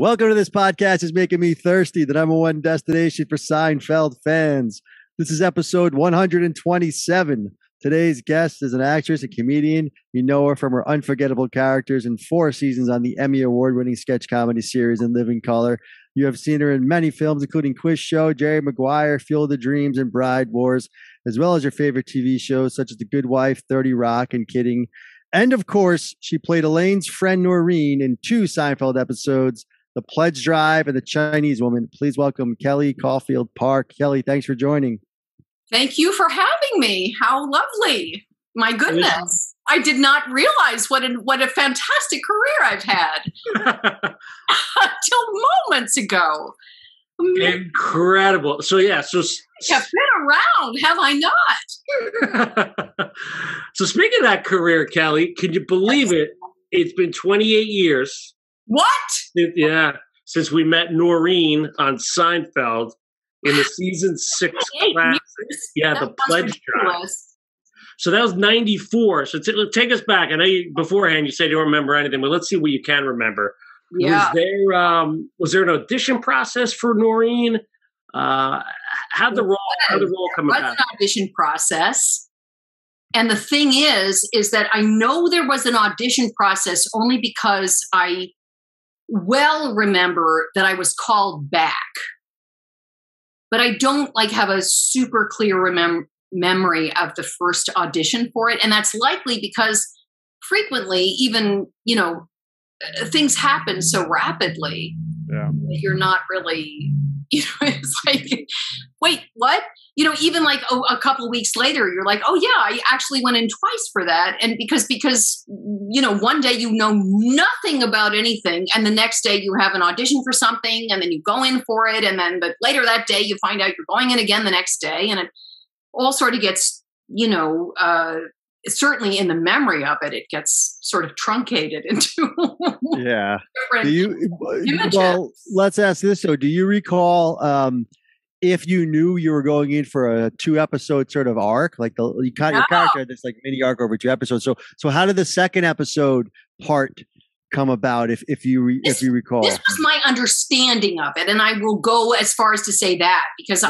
Welcome to This Podcast Is Making Me Thirsty, the #1 destination for Seinfeld fans. This is episode 127. Today's guest is an actress and comedian. You know her from her unforgettable characters in 4 seasons on the Emmy Award-winning sketch comedy series In Living Color. You have seen her in many films, including Quiz Show, Jerry Maguire, Fuel the Dreams, and Bride Wars, as well as your favorite TV shows such as The Good Wife, 30 Rock, and Kidding. And of course, she played Elaine's friend Noreen in 2 Seinfeld episodes, The Pledge Drive, and The Chinese Woman. Please welcome Kelly Coffield Park. Kelly, thanks for joining. Thank you for having me. How lovely. My goodness. I did not realize what a fantastic career I've had until moments ago. Incredible. So yeah, I've been around, have I not? So speaking of that career, Kelly, can you believe it? It's been 28 years. What? Yeah, since we met Noreen on Seinfeld in the season 6 classic. Yeah, that The Pledge Drive. So that was 94. So take us back. I know beforehand you said you don't remember anything, but let's see what you can remember. Yeah. Was there an audition process for Noreen? How'd the role come about? There was an audition process. And the thing is that I know there was an audition process only because I remember that I was called back, but I don't have a super clear memory of the first audition for it. And that's likely because frequently things happen so rapidly. Yeah. You're not really, it's wait, what? A couple of weeks later, you're like, oh yeah, I actually went in twice for that. And because one day you know nothing about anything, and the next day you have an audition for something, and then you go in for it, and then but later that day you find out you're going in again the next day, and it all sort of gets, certainly in the memory of it, it gets sort of truncated into yeah. Do you, images. Well, let's ask this. So do you recall if you knew you were going in for a 2-episode sort of arc, your character had this mini arc over 2 episodes. So how did the second episode part come about? If you recall, this was my understanding of it. And I will go as far as to say that because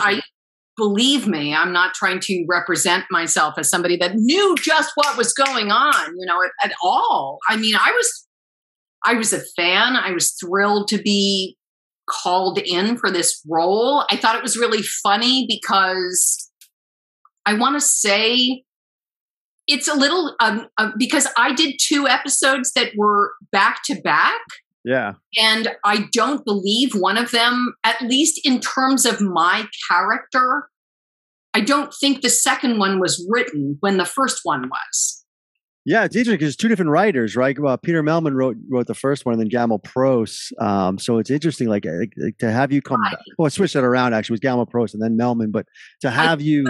believe me, I'm not trying to represent myself as somebody that knew just what was going on, at all. I mean, I was a fan. I was thrilled to be called in for this role. I thought it was really funny because I want to say it's a little, because I did 2 episodes that were back to back. Yeah. And I don't believe one of them, at least in terms of my character, I don't think the second one was written when the first one was. Yeah, it's interesting because it's 2 different writers, right? Well, Peter Mehlman wrote the first one, and then Gamal Prose. So it's interesting, to have you come back. Well, I switched that around, actually. It was Gamal Prose and then Mehlman, but to have you...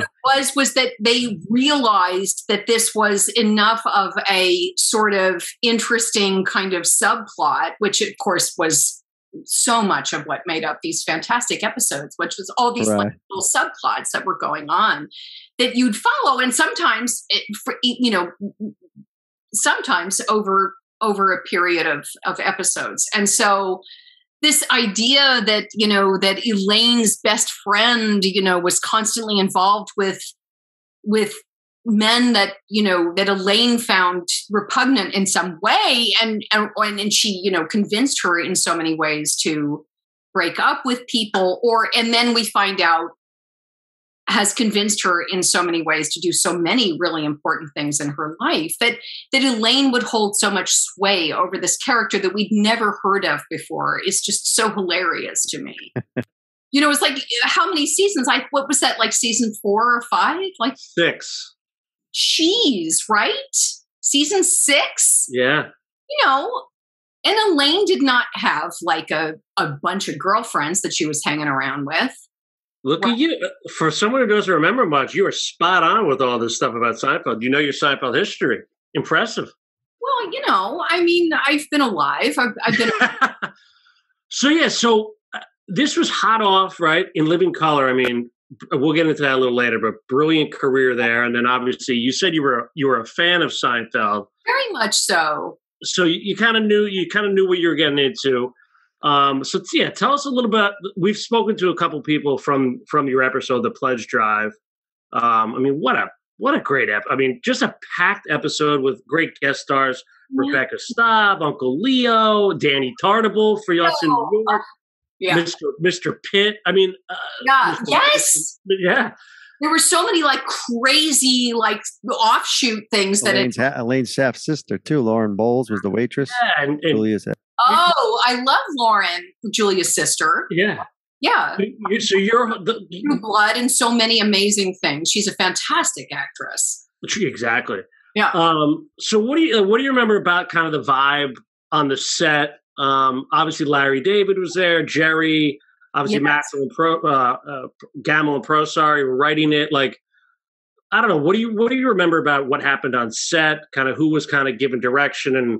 Was that they realized that this was enough of a sort of interesting kind of subplot, which, of course, was so much of what made up these fantastic episodes, which was all these little subplots that were going on that you'd follow. And sometimes, sometimes over a period of episodes. And so this idea that Elaine's best friend, was constantly involved with men that Elaine found repugnant in some way. And she, convinced her in so many ways to break up with people and then we find out has convinced her in so many ways to do so many really important things in her life that Elaine would hold so much sway over this character that we'd never heard of before. It's just so hilarious to me. It's how many seasons? What was that, season 4 or 5? 6. Jeez, right? Season 6? Yeah. And Elaine did not have a bunch of girlfriends that she was hanging around with. Look at you. For someone who doesn't remember much, you are spot on with all this stuff about Seinfeld. You know your Seinfeld history. Impressive. Well, I've been alive. I've been alive. So, yeah, this was hot off, right, in Living Color. I mean, we'll get into that a little later, but brilliant career there. And then, obviously, you said you were a fan of Seinfeld. Very much so. So you kind of knew what you were getting into. So yeah, tell us a little bit. We've spoken to a couple people from your episode, The Pledge Drive. I mean, what a great episode. I mean, just a packed episode with great guest stars, yeah. Rebecca Staab, Uncle Leo, Danny Tartable for us in New York, yeah. Mr. Pitt. I mean, yeah. Yes. Yeah. There were so many like crazy, like offshoot things Elaine Schaff's sister too. Lauren Bowles was the waitress. Yeah, and Julia's. Oh, I love Lauren, Julia's sister. Yeah. Yeah. So you're New Blood and so many amazing things. She's a fantastic actress. Exactly. Yeah. So what do you remember about kind of the vibe on the set? Obviously Larry David was there. Jerry, obviously, yes. Gamal and Prose, were writing it. Like, I don't know. What do you remember about what happened on set? Kind of who was kind of given direction and,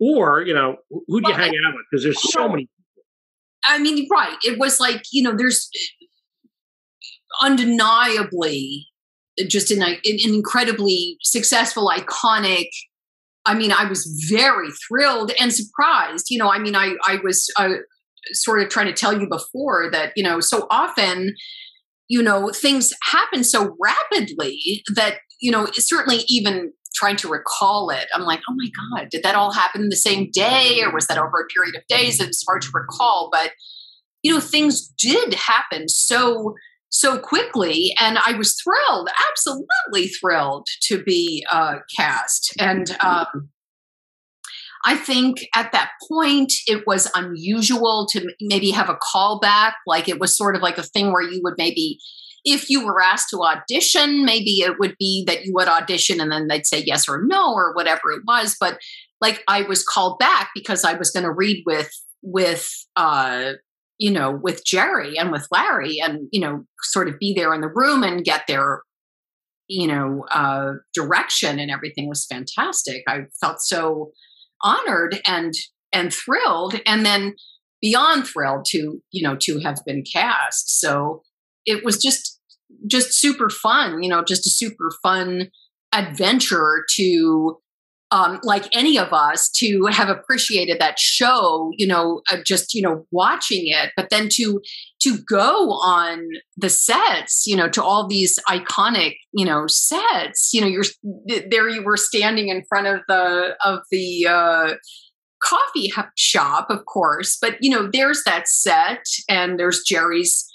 or, you know, who'd you hang out with? Because there's so many. I mean, right. It was like, you know, there's undeniably just an incredibly successful, iconic. I mean, I was very thrilled and surprised. You know, I mean, I was sort of trying to tell you before that, you know, so often, you know, things happen so rapidly that, you know, certainly even trying to recall it, I'm like, oh my God, did that all happen the same day? Or was that over a period of days? It's hard to recall, but, you know, things did happen so quickly. And I was thrilled, absolutely thrilled to be cast. And I think at that point, it was unusual to maybe have a callback. Like it was sort of like a thing where you would maybe, if you were asked to audition, maybe it would be that you would audition and then they'd say yes or no or whatever it was. But like I was called back because I was going to read with Jerry and with Larry and, you know, sort of be there in the room and get their, you know, direction, and everything was fantastic. I felt so honored and thrilled, and then beyond thrilled to, you know, to have been cast. So it was just super fun, you know, just a super fun adventure to, like any of us, to have appreciated that show, you know, just, you know, watching it, but then to go on the sets, you know, to all these iconic, you know, sets, you know, you were standing in front of the coffee shop, of course, but, you know, there's that set and there's Jerry's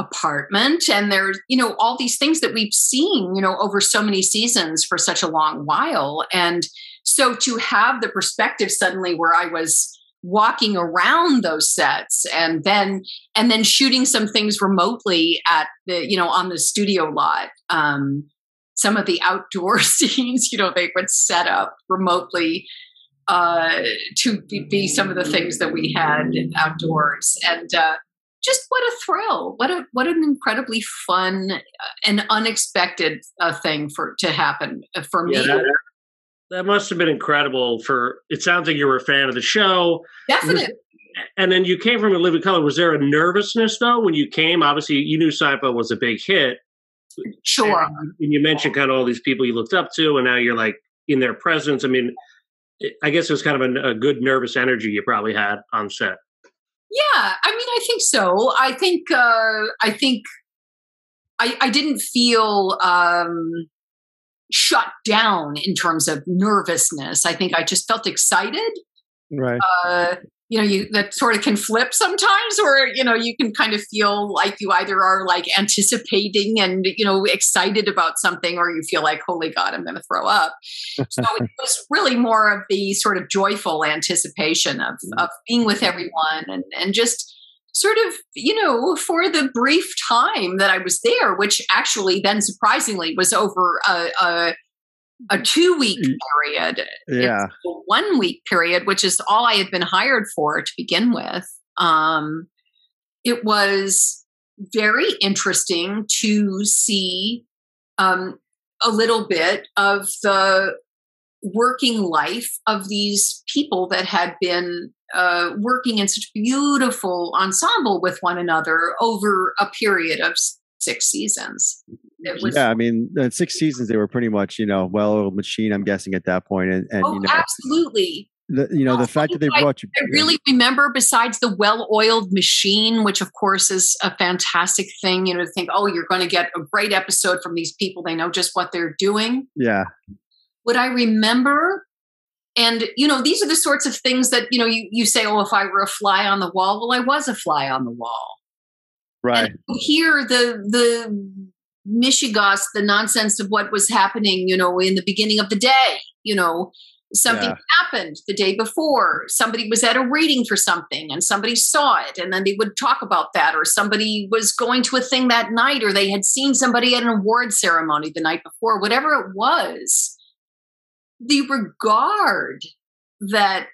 apartment and there's, you know, all these things that we've seen, you know, over so many seasons for such a long while. And so to have the perspective suddenly where I was walking around those sets and then shooting some things remotely at the, you know, on the studio lot, some of the outdoor scenes, you know, they would set up remotely to be some of the things that we had outdoors. And just what a thrill! What an incredibly fun and unexpected thing to happen for me. That must have been incredible. It sounds like you were a fan of the show. Definitely. And then you came from In Living Color. Was there a nervousness though when you came? Obviously, you knew Seinfeld was a big hit. Sure. And you mentioned kind of all these people you looked up to, and now you're like in their presence. I mean, I guess it was kind of a good nervous energy you probably had on set. Yeah, I mean, I think so. I think I didn't feel shut down in terms of nervousness. I think I just felt excited. Right. You know, that sort of can flip sometimes, or, you know, you can kind of feel like you either are like anticipating and, you know, excited about something, or you feel like, holy God, I'm going to throw up. So it was really more of the sort of joyful anticipation of being with everyone and just sort of, you know, for the brief time that I was there, which actually then surprisingly was over a 2-week period. Yeah. It's a 1-week period, which is all I had been hired for to begin with. It was very interesting to see a little bit of the working life of these people that had been working in such beautiful ensemble with one another over a period of 6 seasons. Yeah, I mean, in 6 seasons, they were pretty much, you know, well-oiled machine, I'm guessing, at that point. And, you know, absolutely. The fact that they brought you. I really remember, besides the well-oiled machine, which of course is a fantastic thing, to think, oh, you're going to get a great episode from these people. They know just what they're doing. Yeah. What I remember, and, these are the sorts of things that, you say, oh, if I were a fly on the wall, well, I was a fly on the wall. Right. And here, the mishigas, the nonsense of what was happening, in the beginning of the day, something happened the day before. Somebody was at a reading for something and somebody saw it, and then they would talk about that, or somebody was going to a thing that night, or they had seen somebody at an award ceremony the night before, whatever it was. The regard that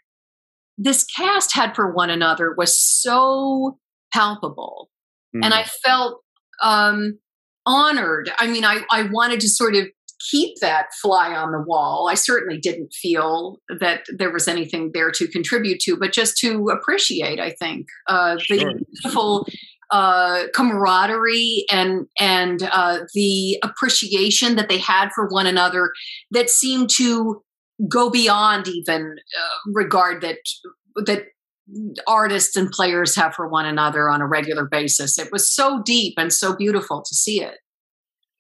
this cast had for one another was so palpable. Mm-hmm. And I felt honored. I mean, I wanted to sort of keep that fly on the wall. I certainly didn't feel that there was anything there to contribute to, but just to appreciate, I think, the beautiful camaraderie and the appreciation that they had for one another that seemed to go beyond even regard that artists and players have for one another on a regular basis. It was so deep and so beautiful to see it.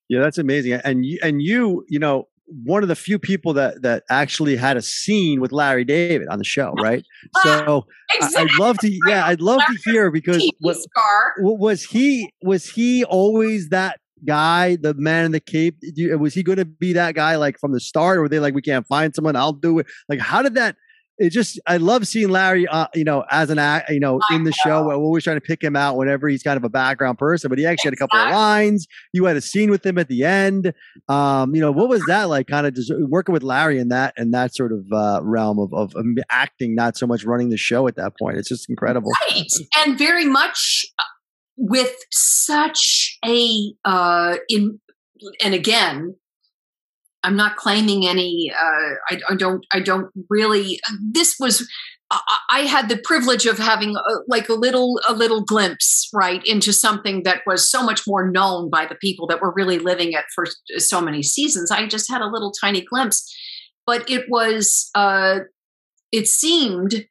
Yeah, that's amazing. And you one of the few people that actually had a scene with Larry David on the show, right? So exactly. I'd love to hear, because was he always that guy, the man in the cape? Was he going to be that guy like from the start, or were they like, we can't find someone, I'll do it? Like, how did that? I love seeing Larry, as an act, in the show. We're always trying to pick him out whenever he's kind of a background person, but he actually had a couple of lines. You had a scene with him at the end. What was that like? Kind of just working with Larry in that sort of realm of acting, not so much running the show at that point. It's just incredible, right? And very much with such a and again, I'm not claiming any, I had the privilege of having a little glimpse, right, into something that was so much more known by the people that were really living it for so many seasons. I just had a little tiny glimpse, but it was, it seemed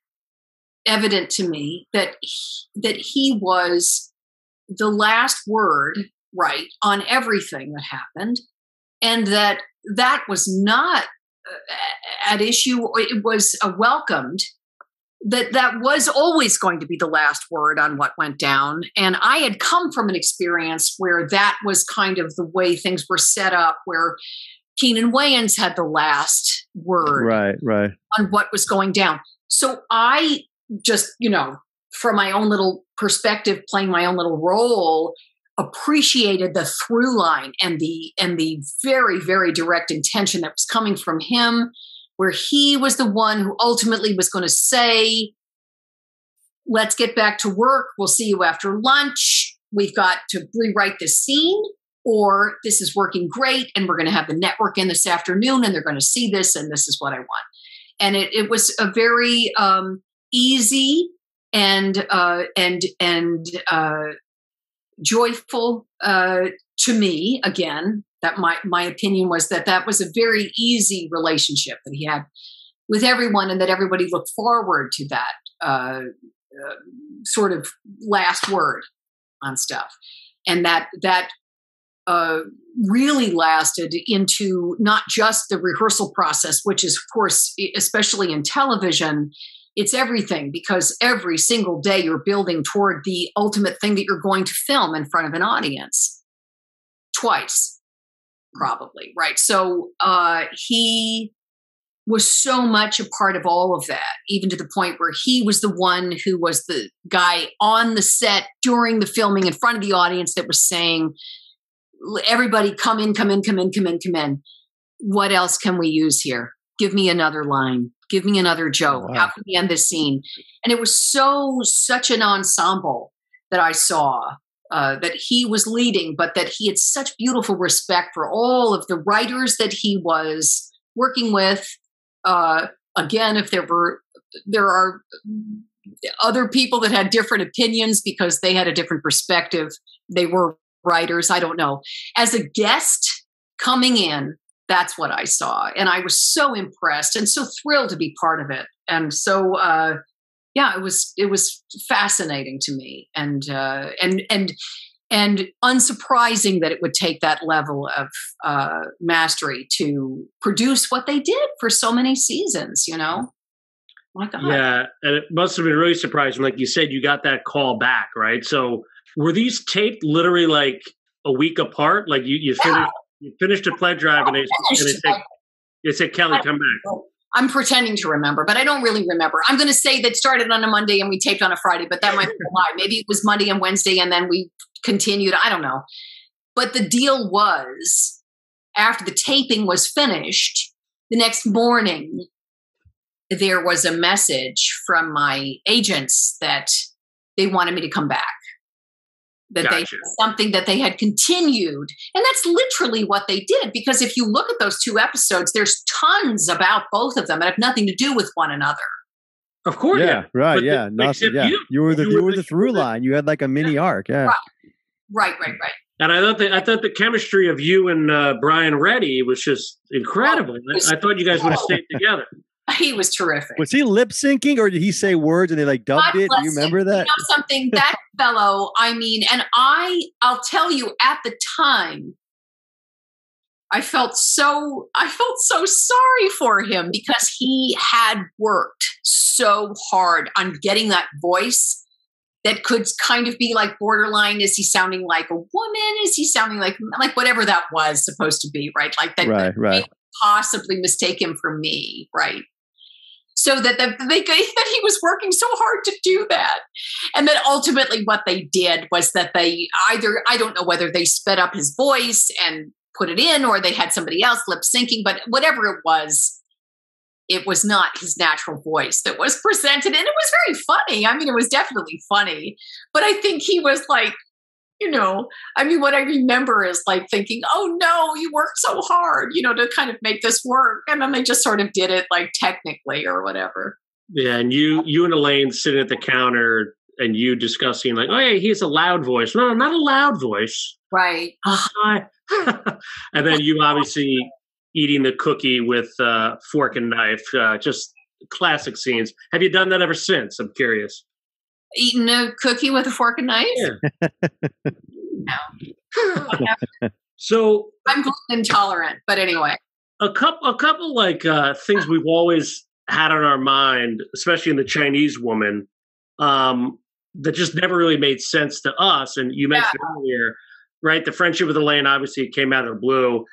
evident to me that he was the last word, right, on everything that happened. And that was not at issue. It was welcomed. That was always going to be the last word on what went down. And I had come from an experience where that was kind of the way things were set up, where Keenen Wayans had the last word right. on what was going down. So I just, from my own little perspective, playing my own little role, appreciated the through line and the very, very direct intention that was coming from him, where he was the one who ultimately was going to say, let's get back to work. We'll see you after lunch. We've got to rewrite this scene, or this is working great, and we're going to have the network in this afternoon, and they're going to see this, and this is what I want. And it was a very easy and joyful to me. Again, that my opinion was that was a very easy relationship that he had with everyone, and that everybody looked forward to that sort of last word on stuff, and that really lasted into not just the rehearsal process, which is, of course, especially in television, it's everything, because every single day you're building toward the ultimate thing that you're going to film in front of an audience twice, probably. Right. So he was so much a part of all of that, even to the point where he was the one who was the guy on the set during the filming in front of the audience that was saying, everybody come in, come in, come in, come in, come in. What else can we use here? Give me another line. Give me another joke. Wow. How can we end this scene? And it was such an ensemble that I saw that he was leading, but that he had such beautiful respect for all of the writers that he was working with. Again, if there are other people that had different opinions because they had a different perspective, they were writers. I don't know. As a guest coming in, that's what I saw. And I was so impressed and so thrilled to be part of it. And so, yeah, it was fascinating to me, and unsurprising that it would take that level of mastery to produce what they did for so many seasons, you know? My God. Yeah, and it must have been really surprising. Like you said, you got that call back, right? So were these taped literally like a week apart? Like you finished a pledge drive, and they said, Kelly, come back. I'm pretending to remember, but I don't really remember. I'm going to say that started on a Monday and we taped on a Friday, but that might be a lie. Maybe it was Monday and Wednesday and then we continued. I don't know. But the deal was, after the taping was finished, the next morning, there was a message from my agents that they wanted me to come back. That Gotcha. They had something that they had continued. And that's literally what they did, because if you look at those two episodes, there's tons about both of them that have nothing to do with one another. Of course. Yeah. Right. But yeah. You were the through line. You had like a mini arc. Yeah. Right. And I thought the chemistry of you and Brian Reddy was just incredible. I thought you guys would have stayed together. He was terrific. Was he lip syncing, or did he say words and they like dubbed it? Do you remember that? You know something, that fellow, I mean, and I'll tell you, at the time, I felt so sorry for him, because he had worked so hard on getting that voice that could kind of be like borderline. Is he sounding like a woman? Is he sounding like whatever that was supposed to be, right? Like that. Right. Could possibly mistake him for me, right? So that he was working so hard to do that. And then ultimately what they did was that they either, I don't know whether they sped up his voice and put it in, or they had somebody else lip syncing, but whatever it was not his natural voice that was presented. And it was very funny. I mean, it was definitely funny, but I think he was like, you know, I mean, what I remember is like thinking, oh no, you worked so hard, you know, to kind of make this work. And then they just sort of did it like technically or whatever. Yeah. And you and Elaine sitting at the counter and you discussing like, oh yeah, he has a loud voice. No, not a loud voice. Right. And then you obviously eating the cookie with fork and knife, just classic scenes. Have you done that ever since? I'm curious. Eating a cookie with a fork and knife? Yeah. No. So I'm gluten intolerant, but anyway. A couple like things we've always had on our mind, especially in The Chinese Woman, that just never really made sense to us. And you mentioned earlier, right? The friendship with Elaine obviously came out of the blue.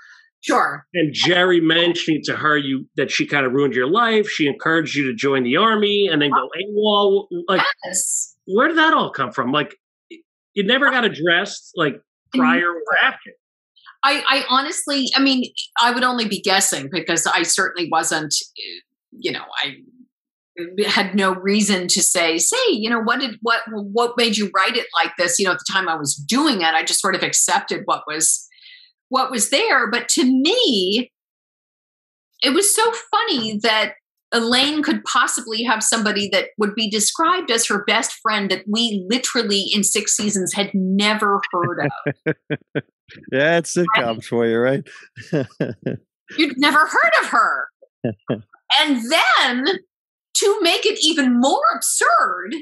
Sure. And Jerry mentioning to her that she kind of ruined your life. She encouraged you to join the army and then go AWOL. Like, yes. Where did that all come from? Like, it never got addressed, like prior or after. I honestly, I mean, I would only be guessing, because I certainly wasn't. You know, I had no reason to say, you know, what made you write it like this? You know, at the time I was doing it, I just sort of accepted what was there. But to me, it was so funny that Elaine could possibly have somebody that would be described as her best friend that we literally in 6 seasons had never heard of. Yeah, it's sitcoms for you, right? You'd never heard of her. And then, to make it even more absurd,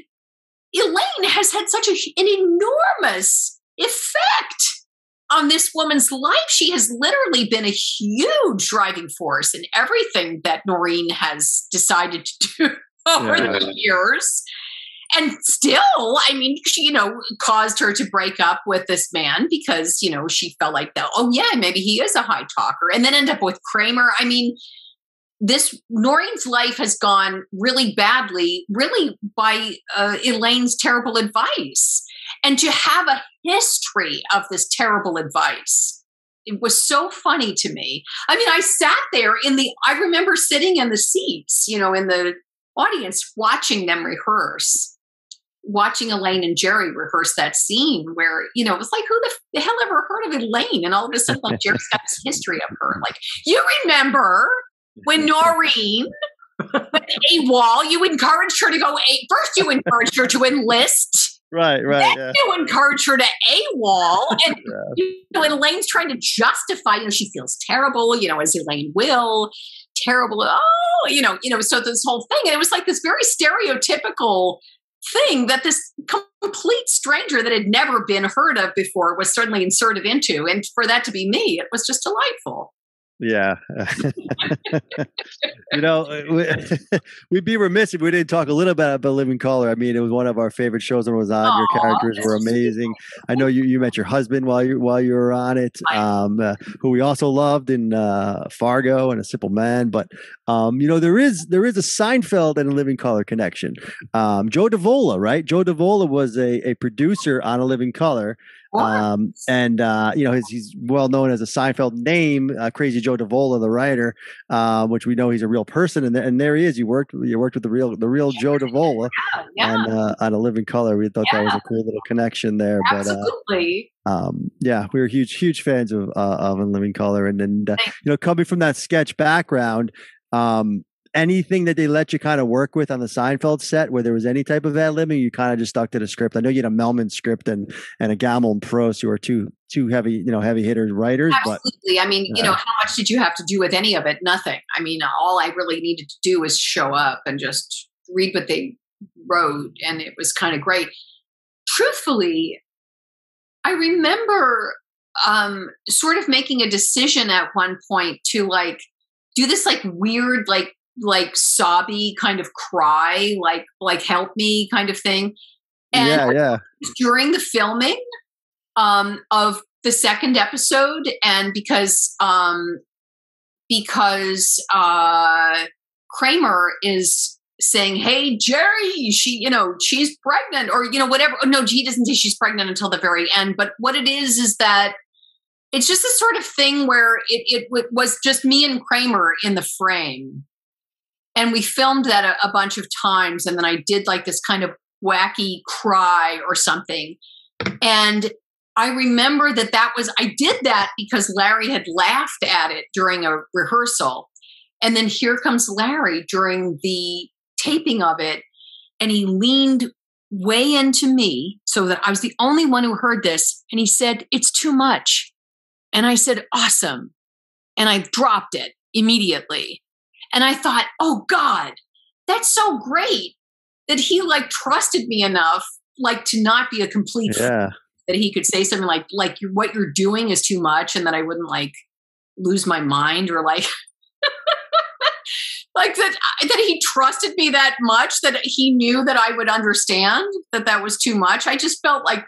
Elaine has had such an enormous effect on this woman's life. She has literally been a huge driving force in everything that Noreen has decided to do over the years. And still, I mean, she, you know, caused her to break up with this man because, you know, she felt like, oh yeah, maybe he is a high talker, and then end up with Kramer. I mean, this Noreen's life has gone really badly, really by Elaine's terrible advice. And to have a history of this terrible advice, it was so funny to me. I mean, I sat there I remember sitting in the seats, you know, in the audience, watching them rehearse, watching Elaine and Jerry rehearse that scene where, you know, it was like, who the hell ever heard of Elaine? And all of a sudden, like, Jerry's got this history of her. Like, you remember when Noreen... But AWOL, you encouraged her to go. First, you encouraged her to enlist. Right. Then you encourage her to AWOL, and you know, and Elaine's trying to justify. You know, she feels terrible. You know, as Elaine will. terrible. Oh, you know, so this whole thing. And it was like this very stereotypical thing that this complete stranger that had never been heard of before was certainly inserted into. And for that to be me, it was just delightful. Yeah. You know, we'd be remiss if we didn't talk a little bit about Living Color. I mean, it was one of our favorite shows when it was on. Aww, your characters were amazing. I know you met your husband while you were on it, who we also loved in Fargo and A Simple Man. But, you know, there is a Seinfeld and a Living Color connection. Joe Davola, right? Joe Davola was a producer on A Living Color. And, you know, he's well known as a Seinfeld name, Crazy Joe Davola, the writer, which we know he's a real person. And there he is. You worked with the real Joe Davola, and on A Living Color. We thought that was a cool little connection there. Absolutely. But, yeah, we were huge fans of In Living Color. And then, you know, coming from that sketch background, anything that they let you kind of work with on the Seinfeld set where there was any type of ad-libbing, you kind of just stuck to the script. I know you had a Mehlman script and a Gamal Prose, who are two heavy, you know, heavy hitters, writers. Absolutely. But, I mean, you know, how much did you have to do with any of it? Nothing. I mean, all I really needed to do was show up and just read what they wrote. And it was kind of great. Truthfully, I remember sort of making a decision at one point to like do this like weird, like sobby kind of cry, like help me kind of thing. And during the filming of the second episode, and because Kramer is saying, "Hey, Jerry, she's pregnant," or, you know, whatever. No, he doesn't say she's pregnant until the very end. But what it is that it's just this sort of thing where it was just me and Kramer in the frame. And we filmed that a bunch of times. And then I did like this kind of wacky cry or something. And I remember I did that because Larry had laughed at it during a rehearsal. And then here comes Larry during the taping of it. And he leaned way into me so that I was the only one who heard this. And he said, "It's too much." And I said, "Awesome." And I dropped it immediately. And I thought, oh God, that's so great that he like trusted me enough, like to not be a complete that he could say something like what you're doing is too much. And that I wouldn't like lose my mind or like, like that he trusted me that much that he knew that I would understand that was too much. I just felt like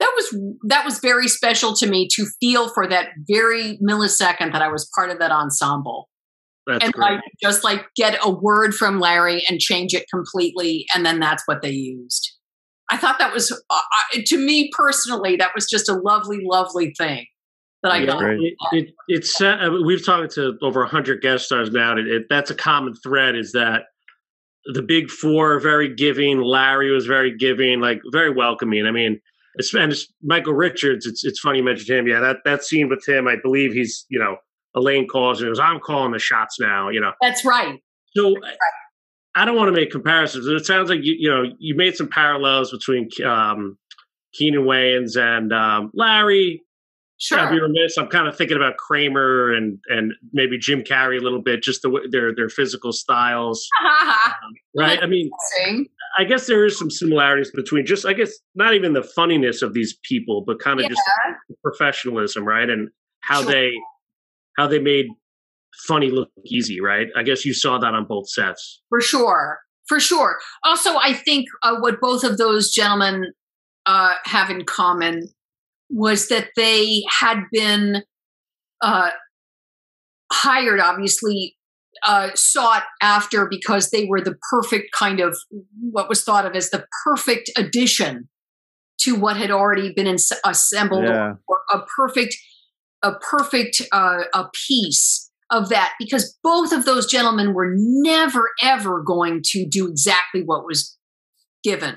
that was very special to me to feel for that very millisecond that I was part of that ensemble. That's and great. I just like get a word from Larry and change it completely. And then that's what they used. I thought that was, to me personally, that was just a lovely, lovely thing that I got. It's we've talked to over 100 guest stars now. And that's a common thread, is that the big four are very giving. Larry was very giving, like very welcoming. I mean, and Michael Richards, it's funny you mentioned him. Yeah, that scene with him, I believe he's, you know, Elaine calls and goes, "I'm calling the shots now," you know. That's right. So I don't want to make comparisons. It sounds like, you made some parallels between Keenen Wayans and Larry. Sure. I'd be remiss. I'm kind of thinking about Kramer and maybe Jim Carrey a little bit, just the way their physical styles. Right? I mean, I guess there is some similarities between just, I guess, not even the funniness of these people, but kind of just the professionalism, right? And how they made funny look easy, right? I guess you saw that on both sets. For sure. Also, I think what both of those gentlemen have in common was that they had been hired, obviously, sought after because they were the perfect kind of, what was thought of as the perfect addition to what had already been assembled, or a perfect piece of that, because both of those gentlemen were never, ever going to do exactly what was given.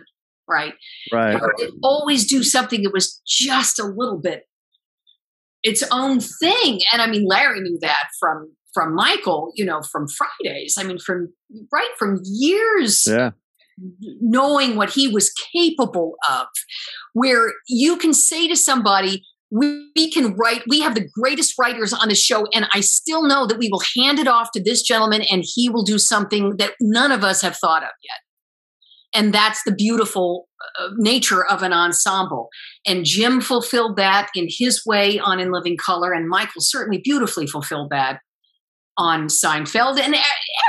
Right. They always do something that was just a little bit its own thing. And I mean, Larry knew that from Michael, you know, from Fridays. I mean, from years knowing what he was capable of, where you can say to somebody, we can write, we have the greatest writers on the show, and I still know that we will hand it off to this gentleman and he will do something that none of us have thought of yet. And that's the beautiful nature of an ensemble. And Jim fulfilled that in his way on In Living Color, and Michael certainly beautifully fulfilled that on Seinfeld, and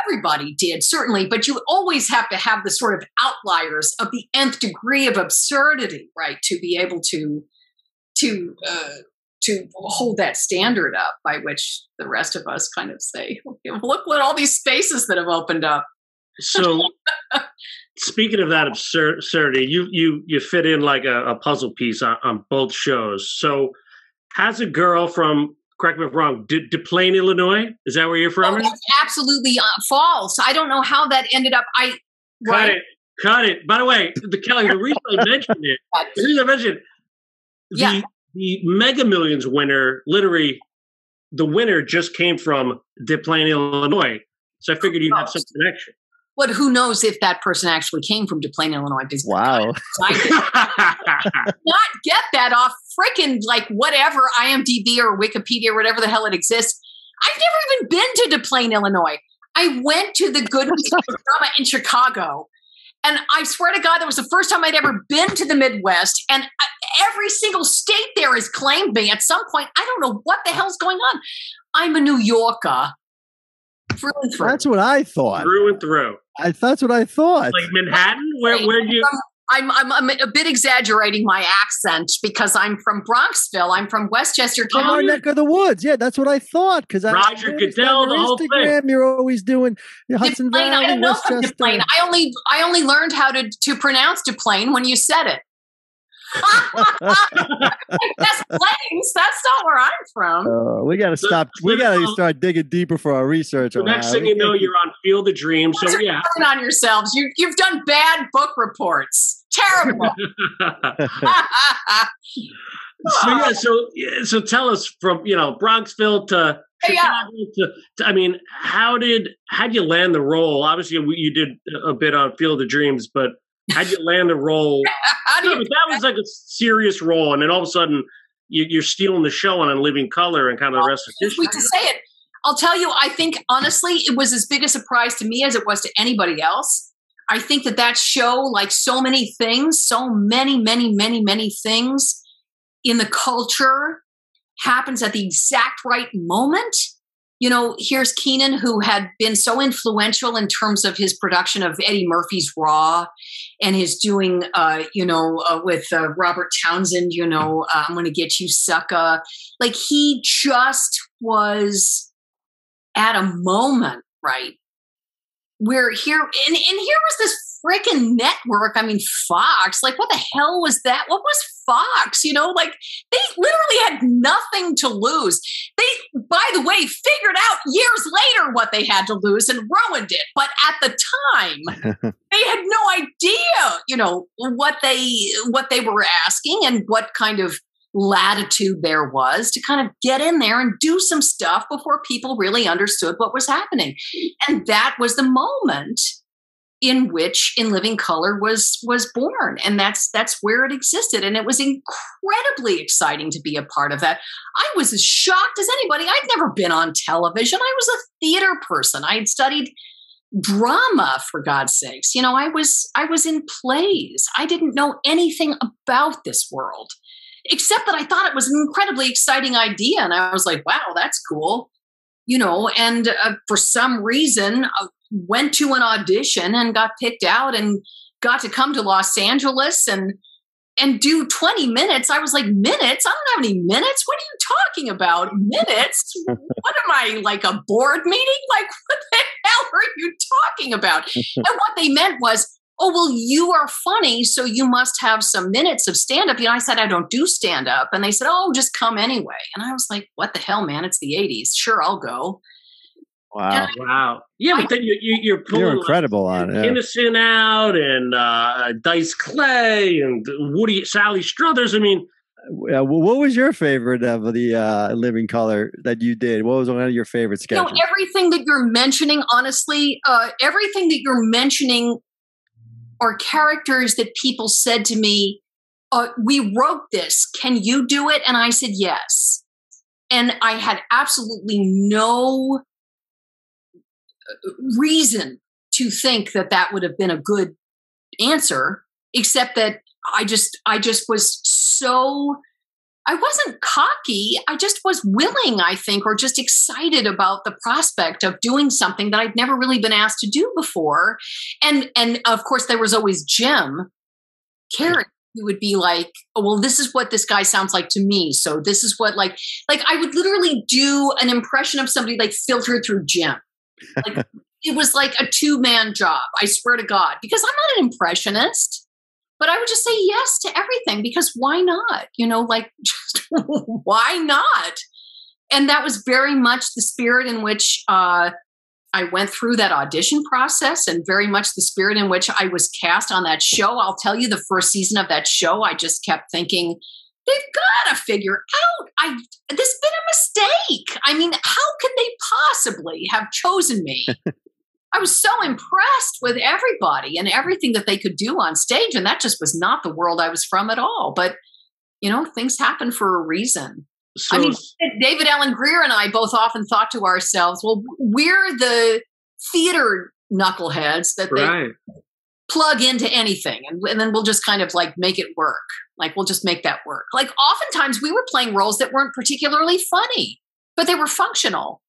everybody did, certainly, but you always have to have the sort of outliers of the nth degree of absurdity, right, to be able to hold that standard up by which the rest of us kind of say, look what all these spaces that have opened up. So speaking of that absurdity, you fit in like a puzzle piece on both shows. So has a girl from, correct me if I'm wrong, Des Plaines, Illinois? Is that where you're from? Oh, that's absolutely false. I don't know how that ended up. Cut it. By the way, Kelly, the reason I mentioned it, the Mega Millions winner, literally the winner just came from Des Plaines, Illinois. So I figured you'd have some connection. But who knows if that person actually came from Des Plaines, Illinois? Wow. I did not get that off freaking like whatever IMDb or Wikipedia or whatever the hell it exists. I've never even been to Des Plaines, Illinois. I went to the Good Wife drama in Chicago. And I swear to God, that was the first time I'd ever been to the Midwest. And every single state there has claimed me at some point. I don't know what the hell's going on. I'm a New Yorker. Through and through. That's what I thought. Through and through. That's what I thought. Like Manhattan? Where you... I'm a bit exaggerating my accent because I'm from Bronxville. I'm from Westchester County. From our neck of the woods. Yeah, that's what I thought. Because Roger Goodell, the whole thing. You're always doing Hudson Valley, I don't know from Des Plaines. I only learned how to pronounce Des Plaines when you said it. That's Plains. That's not where I'm from. We got to stop. We got to start digging deeper for our research. The next thing you know, you're on Field of Dreams. So yeah, on yourselves. You've done bad book reports. Terrible. So tell us from Bronxville to Chicago. Yeah. How'd you land the role? Obviously, you did a bit on Field of Dreams, but. How'd you land a role? That was like a serious role, and then all of a sudden you're stealing the show on In Living Color and kind of the rest of the history. To say it, I'll tell you, I think, honestly, it was as big a surprise to me as it was to anybody else. I think that show, like so many things, so many, many, many, many things in the culture happens at the exact right moment. Here's Keenen, who had been so influential in terms of his production of Eddie Murphy's Raw and his doing, with Robert Townsend, I'm going to get you, sucker. Like, he just was at a moment, right? Where here was this freaking network. Fox, like, what the hell was that? What was Fox? They literally had nothing to lose. They, by the way, figured out years later what they had to lose and ruined it. But at the time, they had no idea, what they were asking and what kind of latitude there was to kind of get in there and do some stuff before people really understood what was happening. And that was the moment in which In Living Color was born. And that's where it existed. And it was incredibly exciting to be a part of that. I was as shocked as anybody. I'd never been on television. I was a theater person. I had studied drama, for God's sakes. I was in plays. I didn't know anything about this world, except that I thought it was an incredibly exciting idea. And I was like, wow, that's cool. And for some reason, went to an audition and got picked out and got to come to Los Angeles and do 20 minutes. I was like, minutes? I don't have any minutes. What are you talking about? Minutes? What am I, like a board meeting? Like, what the hell are you talking about? And what they meant was, oh, well, you are funny, so you must have some minutes of stand-up. I said, I don't do stand-up. And they said, oh, just come anyway. And I was like, what the hell, man? It's the 80s. Sure, I'll go. Wow. Yeah, but then you're pulling, you're incredible, like, on it. Innocent out and Dice Clay and Sally Struthers. What was your favorite of the Living Color that you did? What was one of your favorite sketches? Everything that you're mentioning, honestly, everything that you're mentioning are characters that people said to me, we wrote this. Can you do it? And I said, yes. And I had absolutely no reason to think that that would have been a good answer, except that I just was so, I wasn't cocky. I just was willing, I think, or just excited about the prospect of doing something that I'd never really been asked to do before. And of course there was always Jim Carrey, who would be like, oh, well, this is what this guy sounds like to me. So this is what, like I would literally do an impression of somebody like filtered through Jim. Like, it was like a two-man job, I swear to God, because I'm not an impressionist, but I would just say yes to everything because why not? You know, like, just why not? And that was very much the spirit in which I went through that audition process, and very much the spirit in which I was cast on that show. I'll tell you, the first season of that show, I just kept thinking, they've got to figure out, there's been a mistake. I mean, how could they possibly have chosen me? I was so impressed with everybody and everything that they could do on stage. And that just was not the world I was from at all. But, you know, things happen for a reason. So, I mean, David Allen Greer and I both often thought to ourselves, well, we're the theater knuckleheads that they plug into anything. And then we'll just kind of like make it work. Like, we'll just make that work. Like, oftentimes we were playing roles that weren't particularly funny, but they were functional.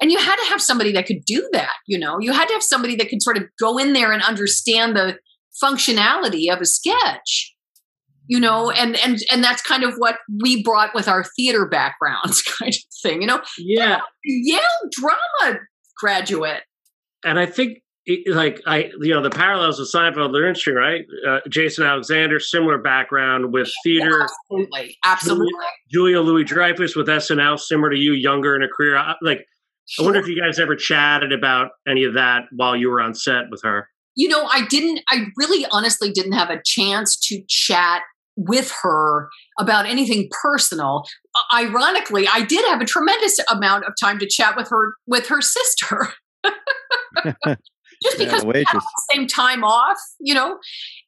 And you had to have somebody that could do that. You know, you had to have somebody that could sort of go in there and understand the functionality of a sketch, you know, and that's kind of what we brought with our theater backgrounds kind of thing, you know? Yeah. Yale drama graduate. And I think, like, you know, the parallels with Seinfeld are interesting, right? Jason Alexander, similar background with theater. Yeah, absolutely. Absolutely. Julia Louis-Dreyfus with SNL, similar to you, younger in a career. Like, sure. I wonder if you guys ever chatted about any of that while you were on set with her. You know, I really honestly didn't have a chance to chat with her about anything personal. Ironically, I did have a tremendous amount of time to chat with her sister. Just because we had the same time off, you know,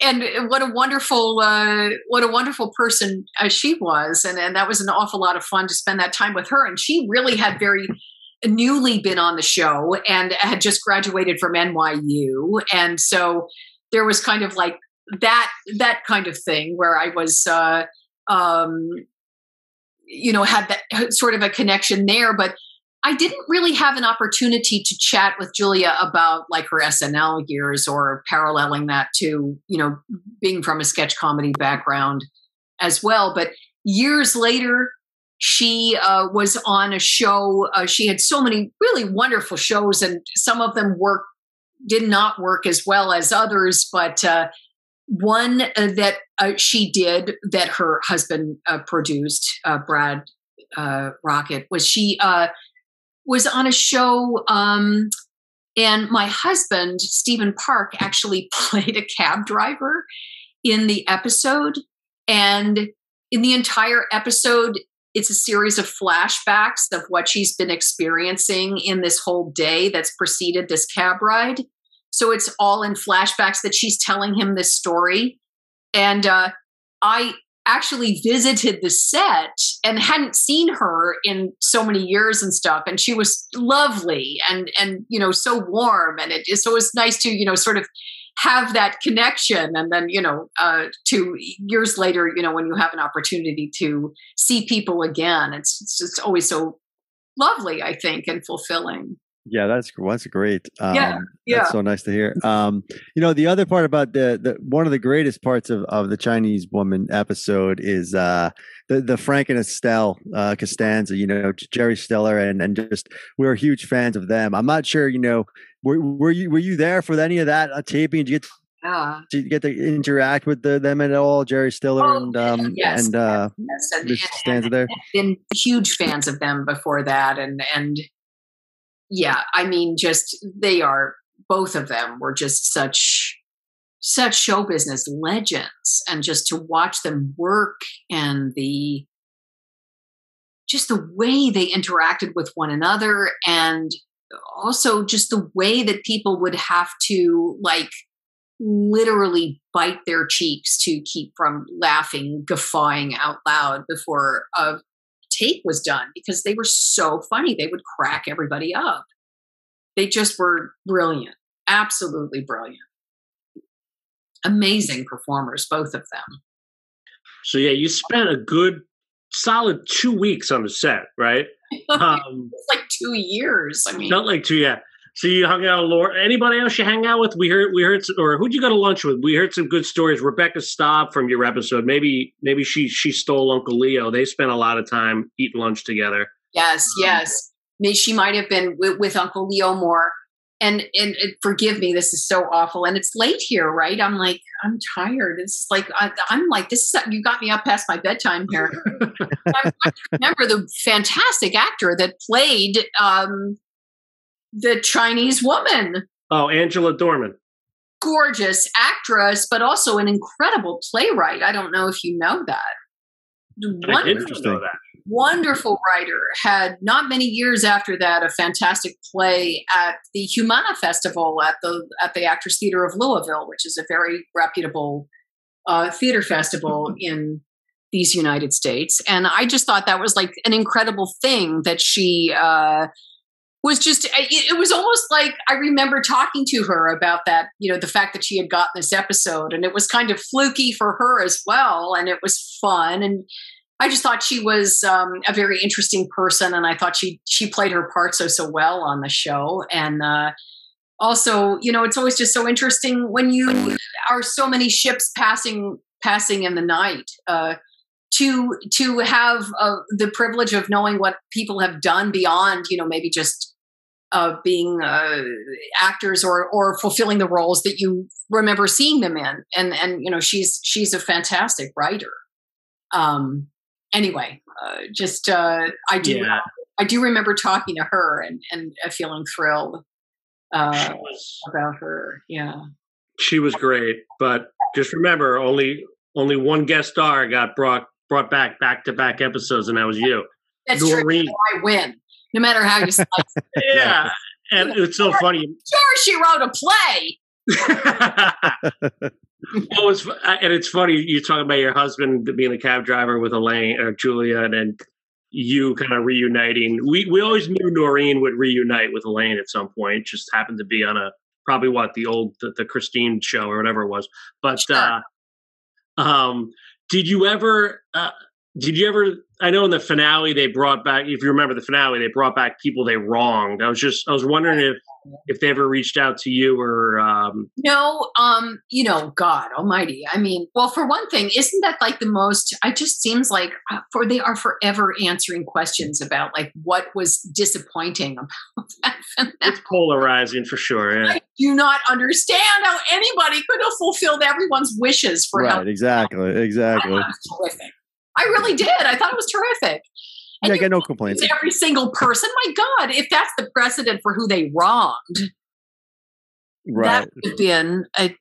and what a wonderful person she was. And that was an awful lot of fun to spend that time with her. And she really had very newly been on the show and had just graduated from NYU. And so there was kind of like that kind of thing where I was, you know, had that sort of a connection there, but I didn't really have an opportunity to chat with Julia about like her SNL years or paralleling that to, you know, being from a sketch comedy background as well. But years later, she was on a show. She had so many really wonderful shows, and some of them did not work as well as others. But one that she did that her husband produced, Brad Rocket, was she was on a show, and my husband, Stephen Park, actually played a cab driver in the episode. And in the entire episode, it's a series of flashbacks of what she's been experiencing in this whole day that's preceded this cab ride. So it's all in flashbacks that she's telling him this story. And I actually visited the set and hadn't seen her in so many years and stuff. And she was lovely and, you know, so warm. And so it was nice to, you know, sort of have that connection. And then, you know, 2 years later, you know, when you have an opportunity to see people again, it's just always so lovely, I think, and fulfilling. Yeah, that's great. Yeah. That's so nice to hear. You know, the other part about the one of the greatest parts of the Chinese Woman episode is the Frank and Estelle Costanza, you know, Jerry Stiller, and just we're huge fans of them. I'm not sure, you know, were you there for any of that taping? Did you get to interact with them at all, Jerry Stiller and Costanza there? I've been huge fans of them before that, and. Yeah, I mean, just both of them were just such show business legends, and just to watch them work and the way they interacted with one another, and also just the way that people would have to like literally bite their cheeks to keep from laughing, guffawing out loud before a take was done, because they were so funny. They would crack everybody up. They just were brilliant, absolutely brilliant. Amazing performers, both of them. So yeah, you spent a good solid 2 weeks on the set, right? It's like 2 years. I mean, felt like 2 years. Yeah. So you hung out with Laura. Anybody else you hang out with? We heard, or who'd you go to lunch with? We heard some good stories. Rebecca Staab from your episode. Maybe she stole Uncle Leo. They spent a lot of time eating lunch together. Yes, yes. Maybe she might have been with Uncle Leo more. And forgive me, this is so awful. And it's late here, right? I'm like, I'm tired. It's like, I'm like, this is, you got me up past my bedtime here. I remember the fantastic actor that played The Chinese Woman. Oh, Angela Dorman. Gorgeous actress, but also an incredible playwright. I don't know if you know that. Wonderful writer, had not many years after that a fantastic play at the Humana Festival at the Actors Theater of Louisville, which is a very reputable theater festival in these United States. And I just thought that was like an incredible thing that she was just, it was almost like, I remember talking to her about that, you know, the fact that she had gotten this episode, and it was kind of fluky for her as well. And it was fun. And I just thought she was a very interesting person. And I thought she played her part so well on the show. And also, you know, it's always just so interesting when you are so many ships passing in the night, to have the privilege of knowing what people have done beyond, you know, maybe just being actors or fulfilling the roles that you remember seeing them in. And you know, she's a fantastic writer. I do remember talking to her and feeling thrilled about her. Yeah. She was great, but just remember only one guest star got brought back to back episodes, and that was you. That's Noreen. True. I win, no matter how you slice it. Yeah, and it's so funny. Sure, she wrote a play. And it's funny. You're talking about your husband being a cab driver with Elaine or Julia, and then you kind of reuniting. We always knew Noreen would reunite with Elaine at some point. It just happened to be on the Christine show or whatever it was, but. Sure. Did you ever, I know in the finale, they brought back, if you remember the finale, they brought back people they wronged. I was wondering if they ever reached out to you or, No, you know, God almighty. I mean, well, for one thing, isn't that like the most, it just seems like they are forever answering questions about like what was disappointing about that finale. It's polarizing for sure. Yeah. I do not understand how anybody could have fulfilled everyone's wishes for help. Right, exactly. I really did. I thought it was terrific. And yeah, I got no complaints. Every single person. My God, if that's the precedent for who they wronged, right. That would have been a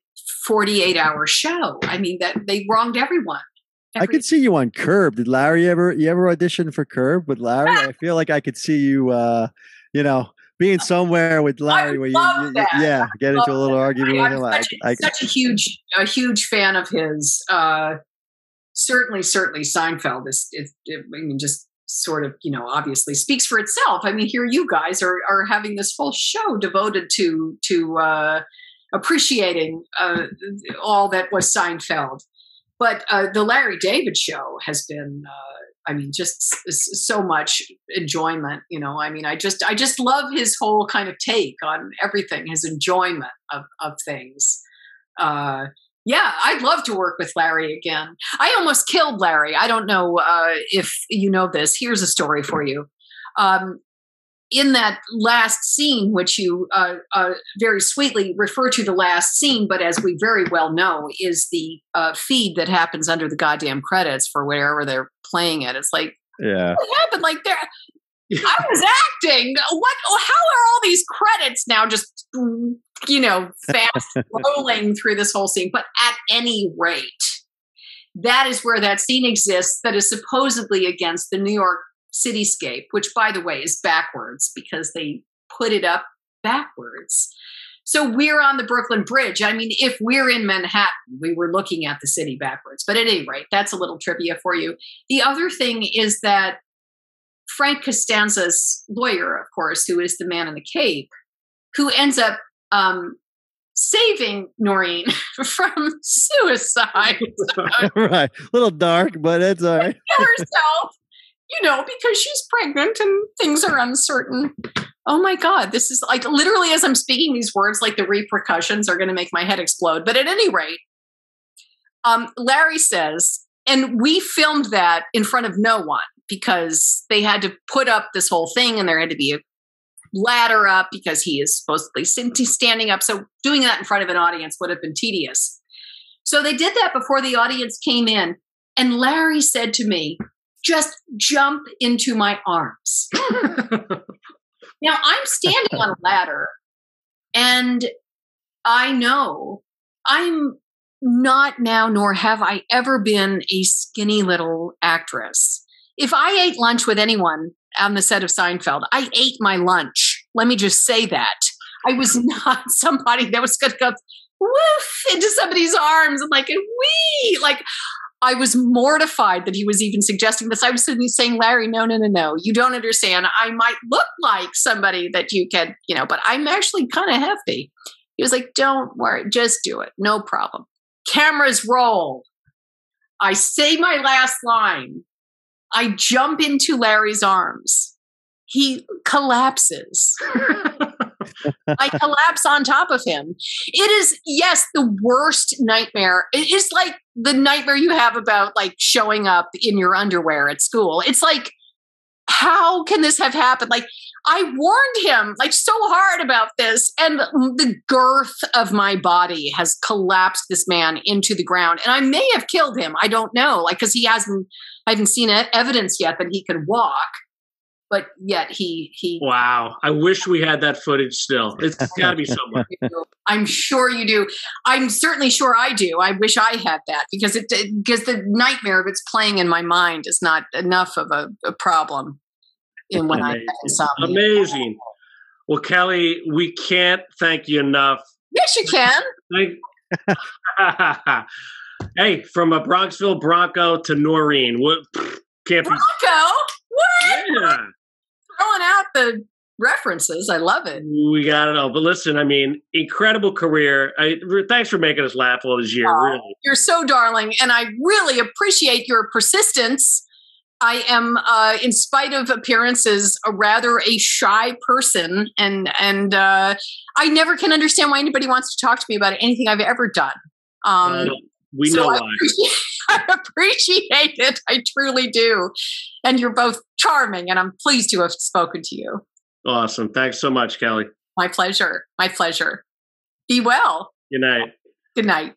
48-hour show. I mean, that they wronged everyone. I could see you on Curb. Did Larry you ever audition for Curb with Larry? I feel like I could see you, you know, being somewhere with Larry where you get into a little argument with him. I'm such a huge fan of his. Certainly Seinfeld is, I mean, just sort of, you know, obviously speaks for itself. I mean, here you guys are having this whole show devoted to appreciating all that was Seinfeld. But the Larry David show has been, I mean, just so much enjoyment, you know. I mean, I just love his whole kind of take on everything, his enjoyment of things. Yeah, I'd love to work with Larry again. I almost killed Larry. I don't know if you know this. Here's a story for you. In that last scene, which you very sweetly refer to the last scene, but as we very well know, is the feed that happens under the goddamn credits for wherever they're playing it. It's like, yeah, what happened? Like there, I was acting. What? How are all these credits now just, you know, fast rolling through this whole scene? But at any rate, that is where that scene exists that is supposedly against the New York cityscape, which, by the way, is backwards because they put it up backwards. So we're on the Brooklyn Bridge. I mean, if we're in Manhattan, we were looking at the city backwards. But at any rate, that's a little trivia for you. The other thing is that Frank Costanza's lawyer, of course, who is the man in the cape, who ends up saving Noreen from suicide. Right. A little dark, but it's all right. Herself, you know, because she's pregnant and things are uncertain. Oh my God, this is like literally as I'm speaking these words, like the repercussions are going to make my head explode. But at any rate, Larry says, and we filmed that in front of no one because they had to put up this whole thing and there had to be a ladder up because he is supposedly standing up. So doing that in front of an audience would have been tedious. So they did that before the audience came in. And Larry said to me, just jump into my arms. Now, I'm standing on a ladder and I know I'm not now, nor have I ever been a skinny little actress. If I ate lunch with anyone on the set of Seinfeld, I ate my lunch. Let me just say that. I was not somebody that was going to go woof into somebody's arms and like, wee, like, I was mortified that he was even suggesting this. I was sitting there saying, Larry, no. You don't understand. I might look like somebody that you can, you know, but I'm actually kind of hefty. He was like, don't worry. Just do it. No problem. Cameras roll. I say my last line. I jump into Larry's arms. He collapses. I collapse on top of him. It is, yes, the worst nightmare. It is like the nightmare you have about like showing up in your underwear at school. It's like, how can this have happened? Like, I warned him like so hard about this, and the girth of my body has collapsed this man into the ground. And I may have killed him. I don't know. Like, because I haven't seen evidence yet that he can walk. But yet he. Wow. I wish we had that footage still. It's got to be somewhere. I'm sure you do. I'm certainly sure I do. I wish I had that because because the nightmare of it's playing in my mind is not enough of a problem in when I saw it. Amazing. Well, Kelly, we can't thank you enough. Yes, you can. Hey, from a Bronxville Bronco to Noreen. What, can't Bronco? What? Yeah. Throwing out the references. I love it. We got it all. But listen, I mean, incredible career. Thanks for making us laugh all this year. Really. You're so darling. And I really appreciate your persistence. I am, in spite of appearances, a rather shy person. And I never can understand why anybody wants to talk to me about anything I've ever done. We know why. I appreciate it. I truly do. And you're both charming, and I'm pleased to have spoken to you. Awesome. Thanks so much, Kelly. My pleasure. My pleasure. Be well. Good night. Good night.